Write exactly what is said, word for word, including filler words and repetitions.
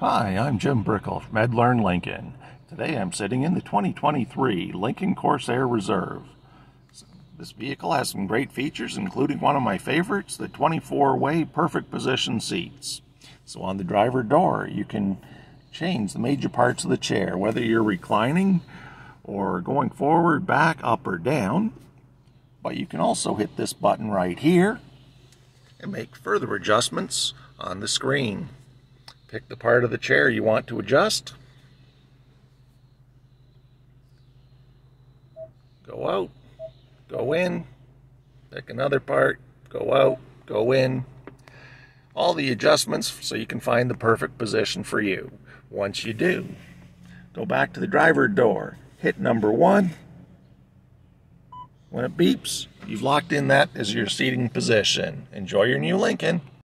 Hi, I'm Jim Brickell from Ed Learn Lincoln. Today I'm sitting in the twenty twenty-three Lincoln Corsair Reserve. This vehicle has some great features, including one of my favorites, the twenty-four way Perfect Position seats. So on the driver door, you can change the major parts of the chair, whether you're reclining or going forward, back, up, or down. But you can also hit this button right here and make further adjustments on the screen. Pick the part of the chair you want to adjust. Go out, go in, pick another part, go out, go in. All the adjustments so you can find the perfect position for you. Once you do, go back to the driver door, hit number one. When it beeps, you've locked in that as your seating position. Enjoy your new Lincoln.